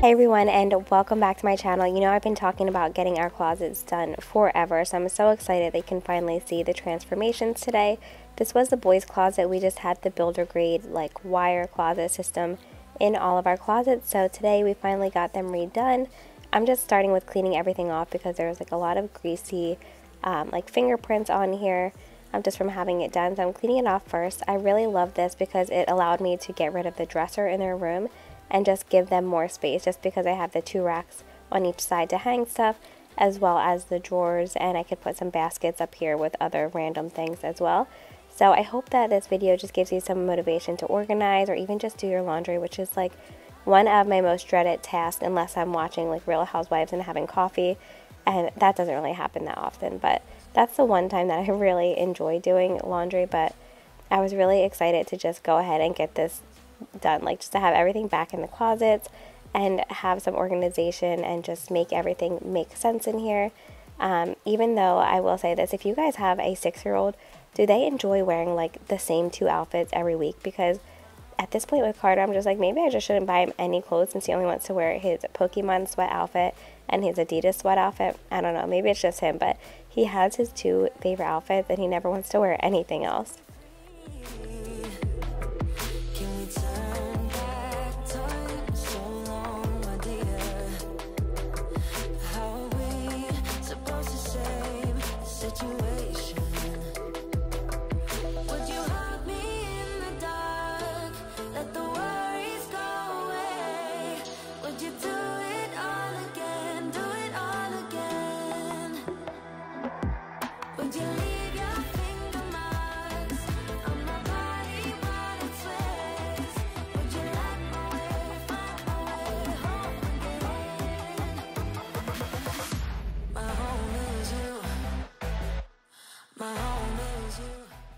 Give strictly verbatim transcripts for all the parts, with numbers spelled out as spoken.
Hey everyone, and welcome back to my channel. You know, I've been talking about getting our closets done forever, so I'm so excited that you can finally see the transformations today. This was the boys' closet. We just had the builder grade like wire closet system in all of our closets, so today we finally got them redone. I'm just starting with cleaning everything off because there was like a lot of greasy um, like fingerprints on here um, just from having it done, so I'm cleaning it off first. I really love this because it allowed me to get rid of the dresser in their room and just give them more space, just because I have the two racks on each side to hang stuff, as well as the drawers, and I could put some baskets up here with other random things as well. So I hope that this video just gives you some motivation to organize or even just do your laundry, which is like one of my most dreaded tasks, unless I'm watching like Real Housewives and having coffee, and that doesn't really happen that often. But that's the one time that I really enjoy doing laundry, but I was really excited to just go ahead and get this done, like just to have everything back in the closets and have some organization and just make everything make sense in here. Um, even though I will say this, if you guys have a six-year-old, do they enjoy wearing like the same two outfits every week? Because at this point with Carter, I'm just like, maybe I just shouldn't buy him any clothes since he only wants to wear his Pokemon sweat outfit and his Adidas sweat outfit. I don't know, maybe it's just him, but he has his two favorite outfits and he never wants to wear anything else.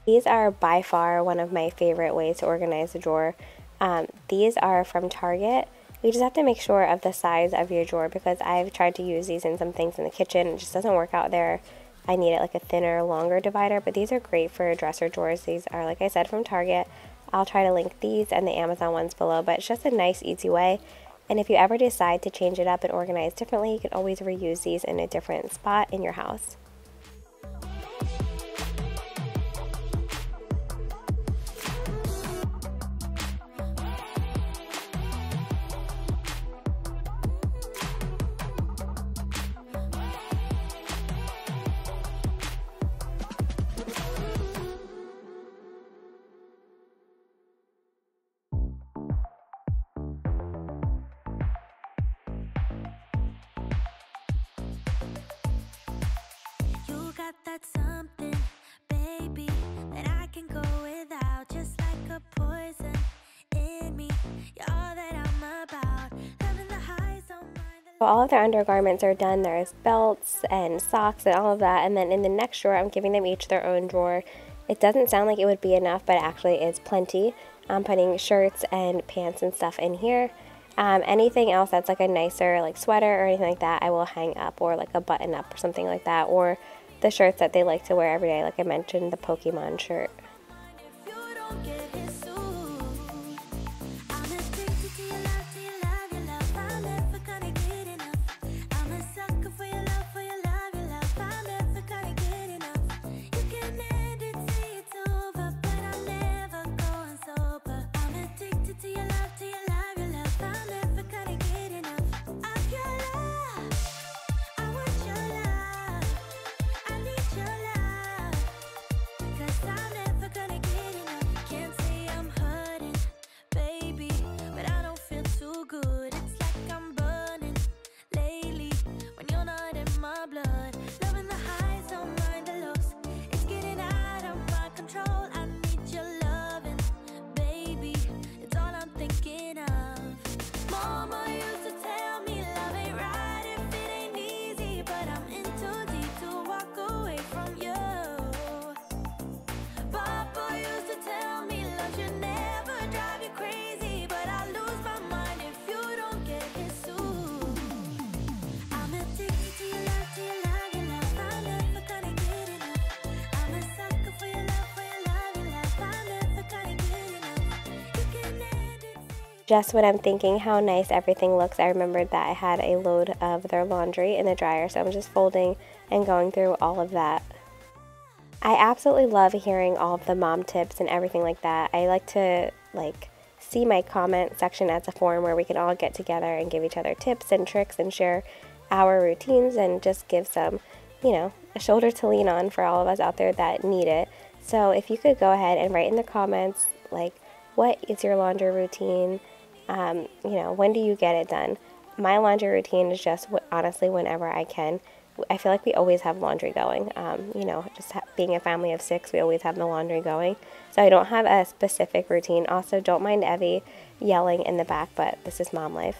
These are by far one of my favorite ways to organize a drawer. Um, these are from Target. You just have to make sure of the size of your drawer, because I've tried to use these in some things in the kitchen. It just doesn't work out there. I need it like a thinner, longer divider, but these are great for dresser drawers. These are, like I said, from Target. I'll try to link these and the Amazon ones below, but it's just a nice, easy way. And if you ever decide to change it up and organize differently, you can always reuse these in a different spot in your house. That's something, baby, that I can go without, just like a poison in me. You're all that I'm about. Loving the highs on my... So all of their undergarments are done. There's belts and socks and all of that, and then in the next drawer I'm giving them each their own drawer. It doesn't sound like it would be enough, but it actually is plenty. I'm putting shirts and pants and stuff in here. Um, anything else that's like a nicer like sweater or anything like that, I will hang up, or like a button up or something like that, or the shirts that they like to wear every day, like I mentioned, the Pokemon shirt. just when I'm thinking how nice everything looks, I remembered that I had a load of their laundry in the dryer, so I'm just folding and going through all of that. I absolutely love hearing all of the mom tips and everything like that. I like to like see my comment section as a forum where we can all get together and give each other tips and tricks and share our routines and just give some, you know, a shoulder to lean on for all of us out there that need it. So if you could go ahead and write in the comments, like, what is your laundry routine? Um, you know, when do you get it done? My laundry routine is just honestly whenever I can. I feel like we always have laundry going. Um, you know, just being a family of six, we always have the laundry going. So I don't have a specific routine. Also, don't mind Evie yelling in the back, but this is mom life.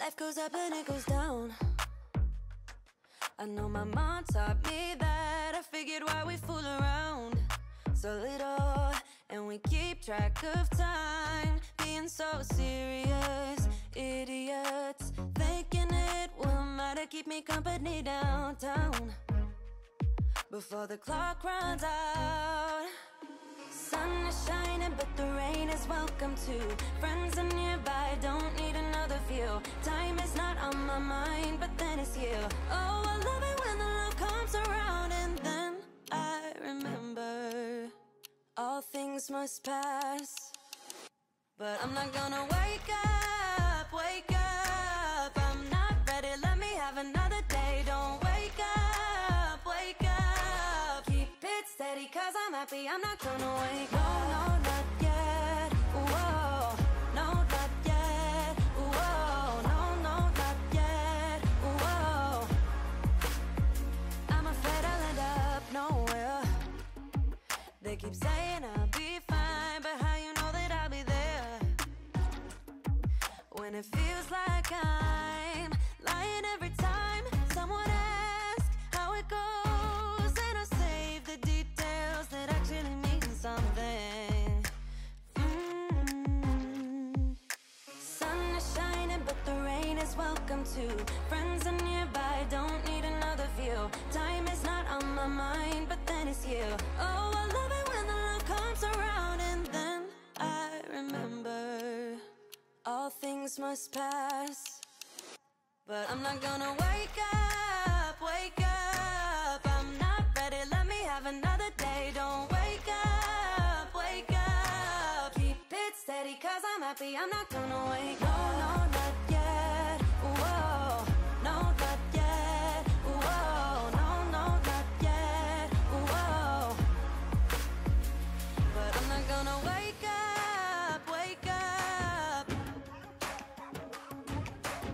Life goes up and it goes down. I know my mom taught me that. I figured why we fool around so little, and we keep track of time, being so serious, idiots, thinking it will matter. Keep me company downtown before the clock runs out. Sun is shining, but the rain is welcome too. Friends are nearby, don't need another view. Time is not on my mind, but then it's you. Oh, I love it when the love comes around, and then I remember all things must pass. But I'm not gonna wake up, wake up. I'm not ready, let me have another day. Don't wake up, wake up. Keep it steady, 'cause I'm happy, I'm not gonna wake up. No, no, not yet, whoa. No, not yet, whoa. No, no, not yet, whoa. I'm afraid I'll end up nowhere. They keep saying I'll be fine, but how you know that I'll be there when it feels like I'm lying every time someone asks how it goes? And I save the details that actually mean something. Mm. Sun is shining, but the rain is welcome too. Friends are nearby, don't need another view. Time is not on my mind, but then it's you. Oh, I love it when the love comes around, and then I remember all things must pass. But I'm not gonna wake up, wake up. I'm not ready, let me have another day. Don't wake up, wake up. Keep it steady, 'cause I'm happy, I'm not gonna wake up. No, no, not yet, whoa. No, not yet, whoa. No, no, not yet, whoa. But I'm not gonna wake up, wake up.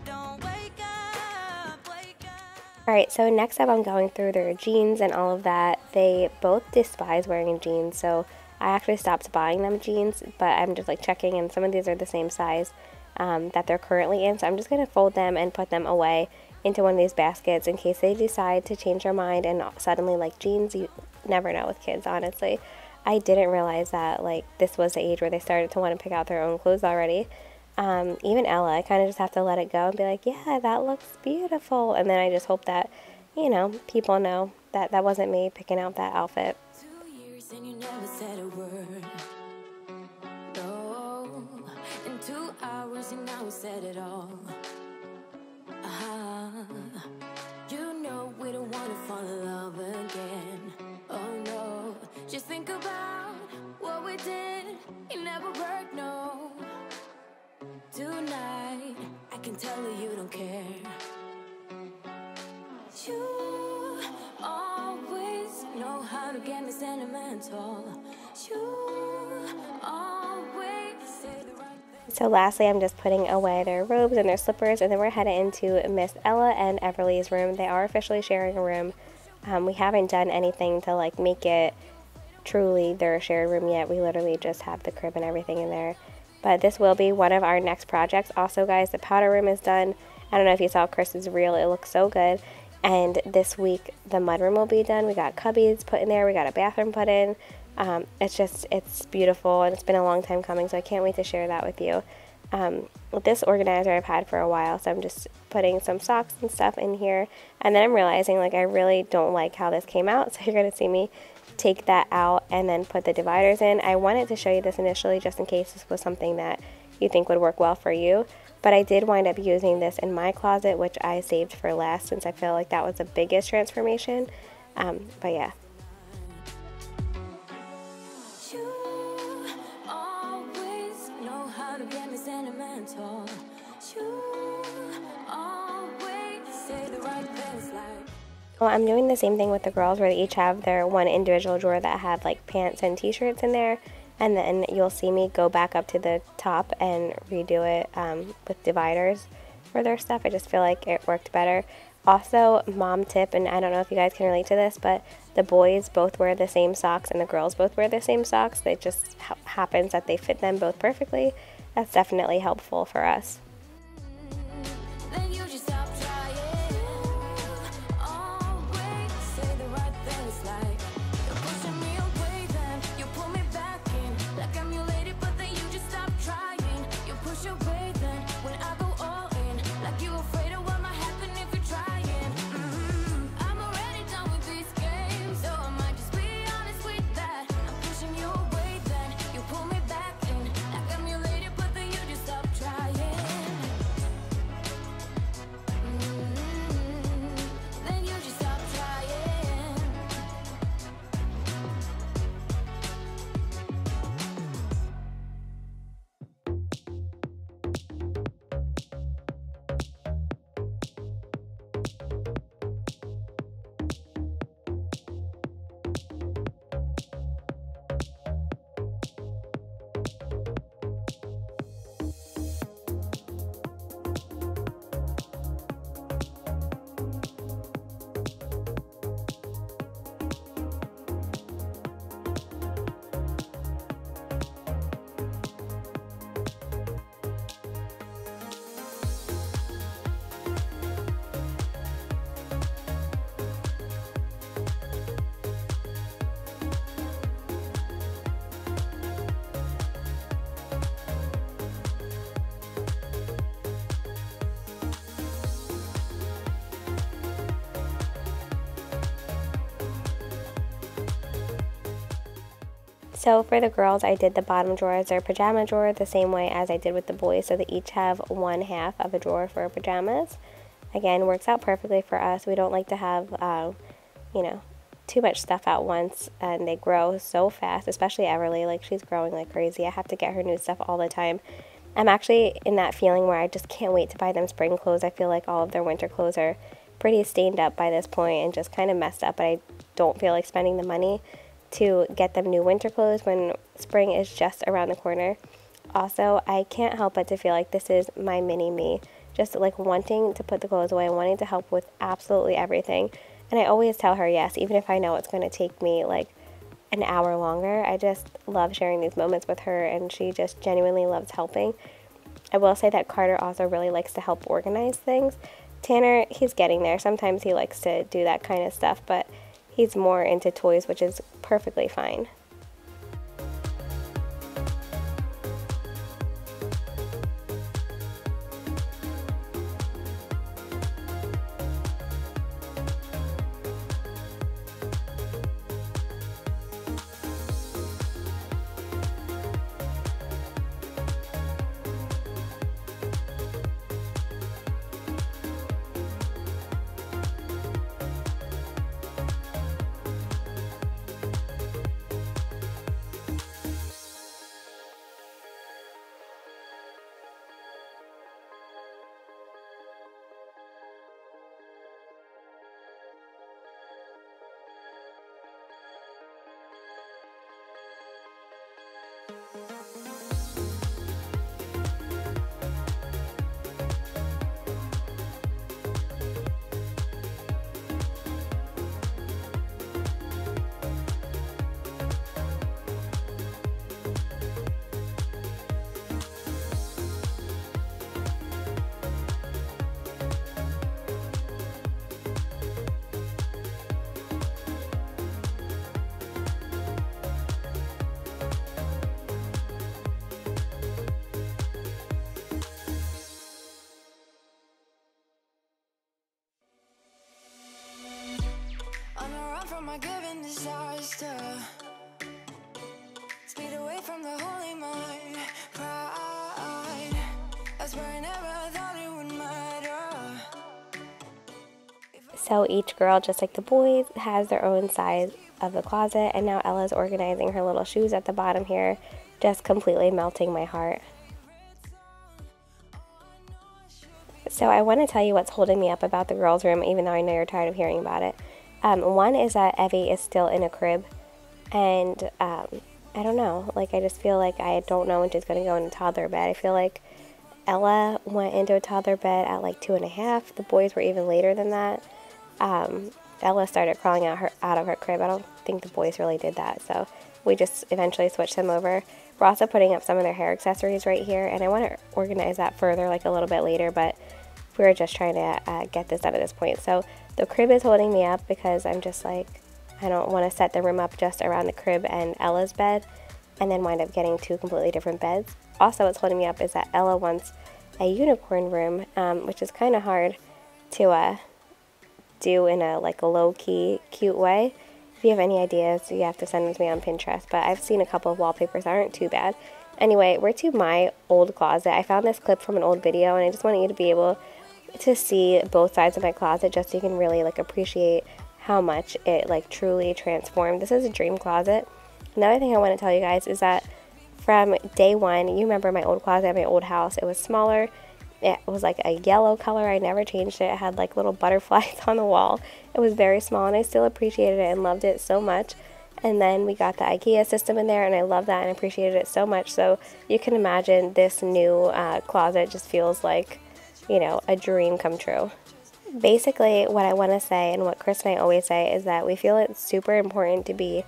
Don't wake up, wake up. All right, so next up I'm going through their jeans and all of that. They both despise wearing jeans, so I actually stopped buying them jeans, but I'm just like checking, and some of these are the same size um, that they're currently in, so I'm just gonna fold them and put them away into one of these baskets in case they decide to change their mind and suddenly like jeans. You never know with kids, honestly. I didn't realize that like this was the age where they started to want to pick out their own clothes already. Um, even Ella, I kind of just have to let it go and be like, yeah, that looks beautiful. And then I just hope that, you know, people know that that wasn't me picking out that outfit. Two years and you never said a word. No, in two hours you now said it all. Uh-huh. You know we don't want to fall in love again. Oh no, just think about what we did. It never worked, no. Tonight, I can tell you don't care. You always gonna get me sentimental. You always say the right thing. So lastly, I'm just putting away their robes and their slippers, and then we're headed into Miss Ella and Everly's room. They are officially sharing a room. Um, we haven't done anything to like make it truly their shared room yet. We literally just have the crib and everything in there. But this will be one of our next projects. Also, guys, the powder room is done. I don't know if you saw Kristen's reel. It looks so good. And this week, the mud room will be done. We got cubbies put in there. We got a bathroom put in. Um, it's just, it's beautiful. And it's been a long time coming, so I can't wait to share that with you. Um, this organizer I've had for a while, so I'm just putting some socks and stuff in here. And then I'm realizing, like, I really don't like how this came out. So you're going to see me take that out and then put the dividers in. I wanted to show you this initially just in case this was something that you think would work well for you. But I did wind up using this in my closet, which I saved for last since I feel like that was the biggest transformation. Um, but yeah. You always know how to get me sentimental. You always say the right things like. Well, I'm doing the same thing with the girls where they each have their one individual drawer that had like pants and t-shirts in there. And then you'll see me go back up to the top and redo it um, with dividers for their stuff. I just feel like it worked better. Also, mom tip, and I don't know if you guys can relate to this, but the boys both wear the same socks and the girls both wear the same socks. It just ha happens that they fit them both perfectly. That's definitely helpful for us. So for the girls, I did the bottom drawer as their pajama drawer the same way as I did with the boys, so they each have one half of a drawer for pajamas. Again, works out perfectly for us. We don't like to have, uh, you know, too much stuff at once, and they grow so fast, especially Everly. Like, she's growing like crazy. I have to get her new stuff all the time. I'm actually in that feeling where I just can't wait to buy them spring clothes. I feel like all of their winter clothes are pretty stained up by this point and just kind of messed up, but I don't feel like spending the money to get them new winter clothes when spring is just around the corner. Also, I can't help but to feel like this is my mini me, just like wanting to put the clothes away, wanting to help with absolutely everything. And I always tell her yes, even if I know it's going to take me like an hour longer. I just love sharing these moments with her, and she just genuinely loves helping. I will say that Carter also really likes to help organize things. Tanner, he's getting there. Sometimes he likes to do that kind of stuff, but he's more into toys, which is perfectly fine. my given disaster. Speed away from the holy mind, pride. That's where I never thought it would matter. So each girl, just like the boys, has their own size of the closet, and now Ella's organizing her little shoes at the bottom here, just completely melting my heart. So I want to tell you what's holding me up about the girls' room, even though I know you're tired of hearing about it. Um, one is that Evie is still in a crib, and um, I don't know. Like, I just feel like I don't know when she's going to go in a toddler bed. I feel like Ella went into a toddler bed at like two and a half. The boys were even later than that. Um, Ella started crawling out her out of her crib. I don't think the boys really did that, so we just eventually switched them over. We're also putting up some of their hair accessories right here, and I want to organize that further, like a little bit later, but we were just trying to uh, get this done at this point. So the crib is holding me up because I'm just like, I don't want to set the room up just around the crib and Ella's bed and then wind up getting two completely different beds. Also, what's holding me up is that Ella wants a unicorn room, um, which is kind of hard to uh, do in a like a low-key, cute way. If you have any ideas, you have to send them to me on Pinterest, but I've seen a couple of wallpapers that aren't too bad. Anyway, we're to my old closet. I found this clip from an old video, and I just wanted you to be able to see both sides of my closet just so you can really like appreciate how much it like truly transformed. This is a dream closet. Another thing I want to tell you guys is that from day one, you remember my old closet at my old house, it was smaller, it was like a yellow color, I never changed it, it had like little butterflies on the wall, it was very small, and I still appreciated it and loved it so much. And then we got the IKEA system in there, and I love that and appreciated it so much. So you can imagine this new uh, closet just feels like, you know, a dream come true. Basically, what I want to say and what Chris and I always say is that we feel it's super important to be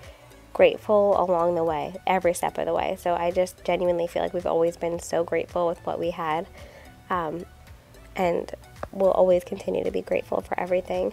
grateful along the way, every step of the way. So I just genuinely feel like we've always been so grateful with what we had, um, and we'll always continue to be grateful for everything.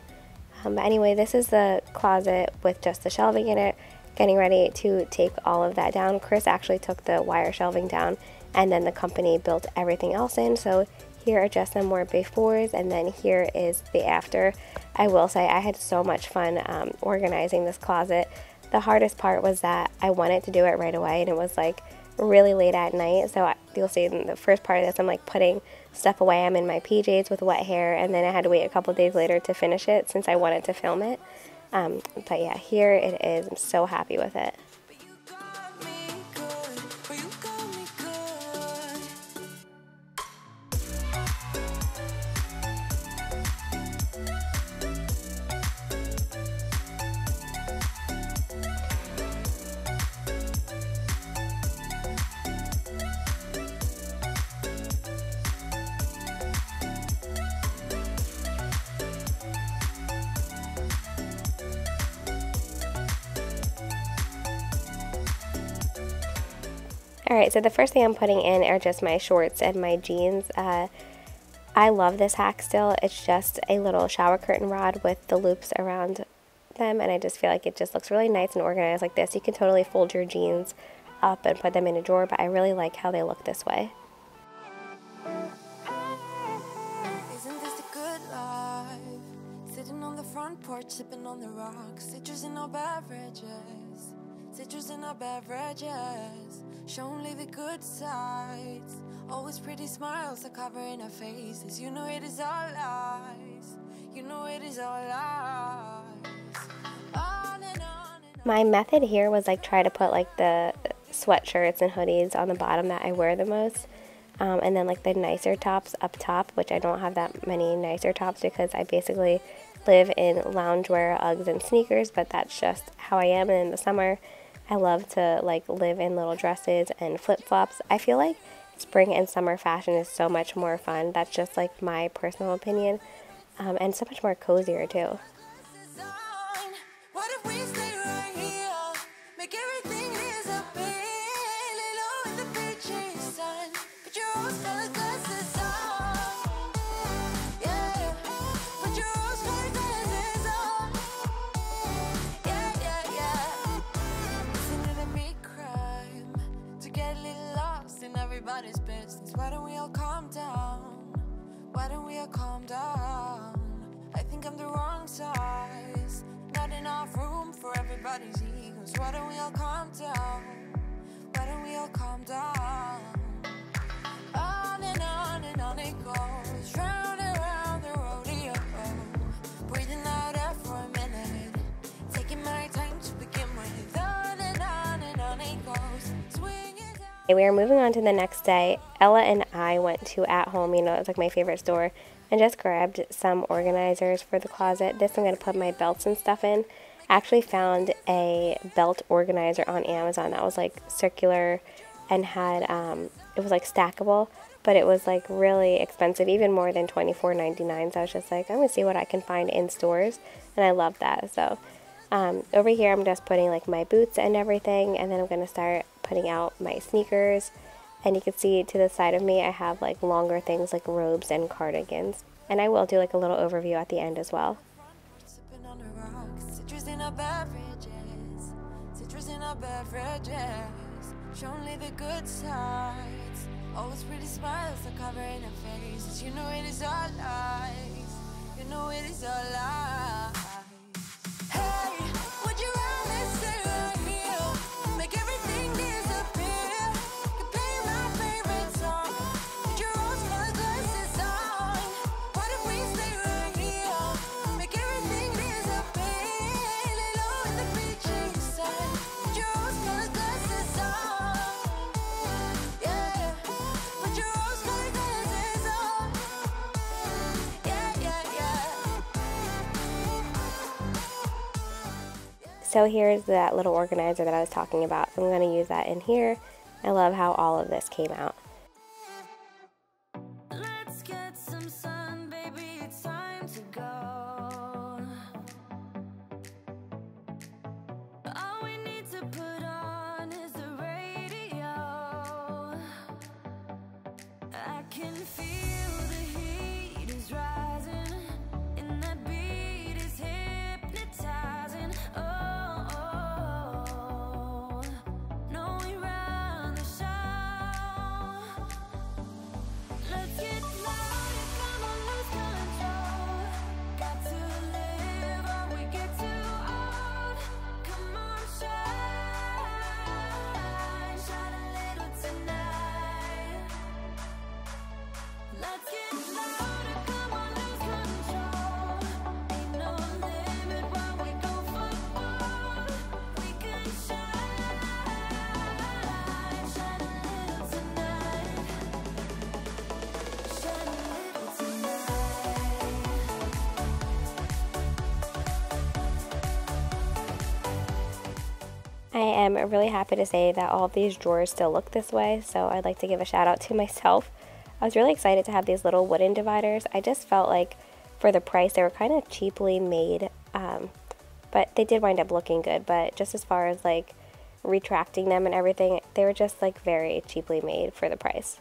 Um, but anyway, this is the closet with just the shelving in it, getting ready to take all of that down. Chris actually took the wire shelving down, and then the company built everything else in. So here are just some more befores, and then here is the after. I will say I had so much fun um, organizing this closet. The hardest part was that I wanted to do it right away, and it was like really late at night. So I, you'll see in the first part of this, I'm like putting stuff away. I'm in my P Js with wet hair, and then I had to wait a couple days later to finish it since I wanted to film it. Um, but yeah, here it is. I'm so happy with it. Alright, so the first thing I'm putting in are just my shorts and my jeans. Uh, I love this hack still. It's just a little shower curtain rod with the loops around them, and I just feel like it just looks really nice and organized like this. You can totally fold your jeans up and put them in a drawer, but I really like how they look this way. Isn't this a good life? Sitting on the front porch, sipping on the rocks, citrus in our beverages. Citrus in our beverages, show only the good sides. Always pretty smiles are covering our faces. You know it is all lies. You know it is all lies. On and on and on. My method here was like try to put like the sweatshirts and hoodies on the bottom that I wear the most, um, and then like the nicer tops up top, which I don't have that many nicer tops because I basically live in loungewear, Uggs, and sneakers, but that's just how I am. And in the summer, I love to like live in little dresses and flip-flops. I feel like spring and summer fashion is so much more fun. That's just like my personal opinion, um, and so much more cozier too. Why don't we all calm down? Why don't we all calm down? I think I'm the wrong size. Not enough. enough room for everybody's egos. Why don't we all calm down? Why don't we all calm down? On and on and on it goes, round and round the rodeo. Breathing out air for a minute, taking my time to begin with. On and on and on it goes, swing it down. We are moving on to the next day. Ella and I went to At Home, you know, it's like my favorite store, and just grabbed some organizers for the closet. This I'm going to put my belts and stuff in. I actually found a belt organizer on Amazon that was like circular and had, um, it was like stackable, but it was like really expensive, even more than twenty-four ninety-nine. So I was just like, I'm going to see what I can find in stores, and I love that. So um, over here I'm just putting like my boots and everything, and then I'm going to start putting out my sneakers. And you can see to the side of me I have like longer things like robes and cardigans. And I will do like a little overview at the end as well. So here's that little organizer that I was talking about. So I'm going to use that in here. I love how all of this came out. I am really happy to say that all of these drawers still look this way, so I'd like to give a shout out to myself. I was really excited to have these little wooden dividers. I just felt like for the price they were kind of cheaply made, um, but they did wind up looking good. But just as far as like retracting them and everything, they were just like very cheaply made for the price.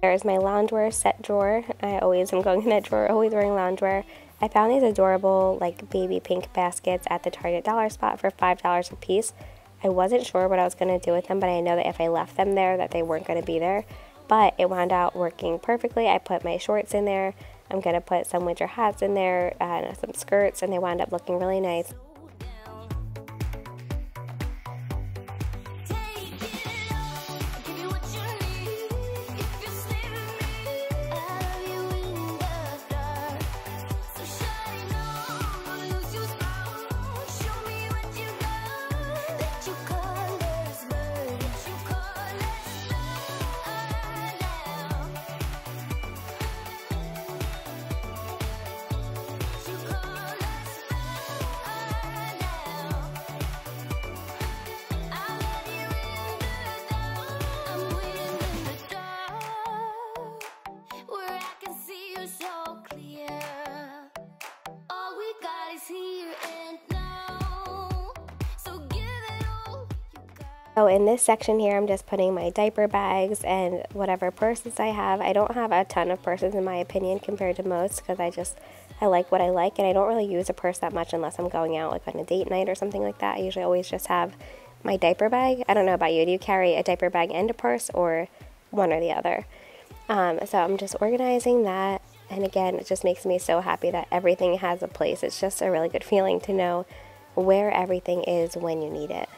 There's my loungewear set drawer. I always am going in that drawer, always wearing loungewear. I found these adorable like baby pink baskets at the Target dollar spot for five dollars a piece. I wasn't sure what I was going to do with them, but I know that if I left them there that they weren't going to be there. But it wound out working perfectly. I put my shorts in there. I'm going to put some winter hats in there, uh, some skirts, and they wound up looking really nice. So in this section here, I'm just putting my diaper bags and whatever purses I have. I don't have a ton of purses in my opinion compared to most, because I just, I like what I like, and I don't really use a purse that much unless I'm going out like on a date night or something like that. I usually always just have my diaper bag. I don't know about you, do you carry a diaper bag and a purse, or one or the other? Um, so I'm just organizing that, and again, it just makes me so happy that everything has a place. It's just a really good feeling to know where everything is when you need it.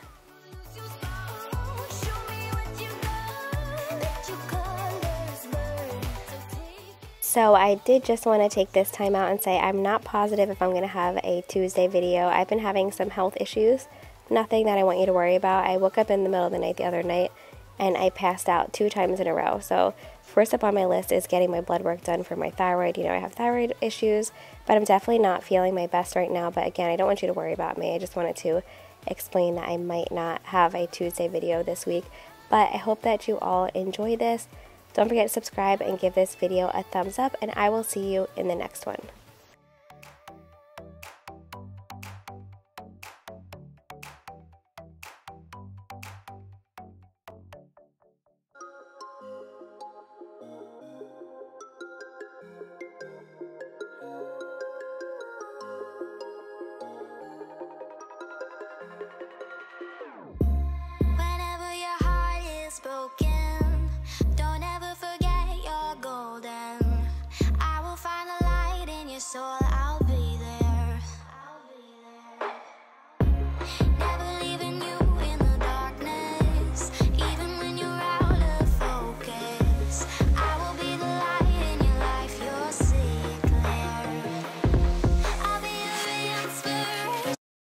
So I did just want to take this time out and say I'm not positive if I'm going to have a Tuesday video. I've been having some health issues, nothing that I want you to worry about. I woke up in the middle of the night the other night and I passed out two times in a row. So first up on my list is getting my blood work done for my thyroid. You know, I have thyroid issues, but I'm definitely not feeling my best right now. But again, I don't want you to worry about me. I just wanted to explain that I might not have a Tuesday video this week, but I hope that you all enjoy this. Don't forget to subscribe and give this video a thumbs up, and I will see you in the next one.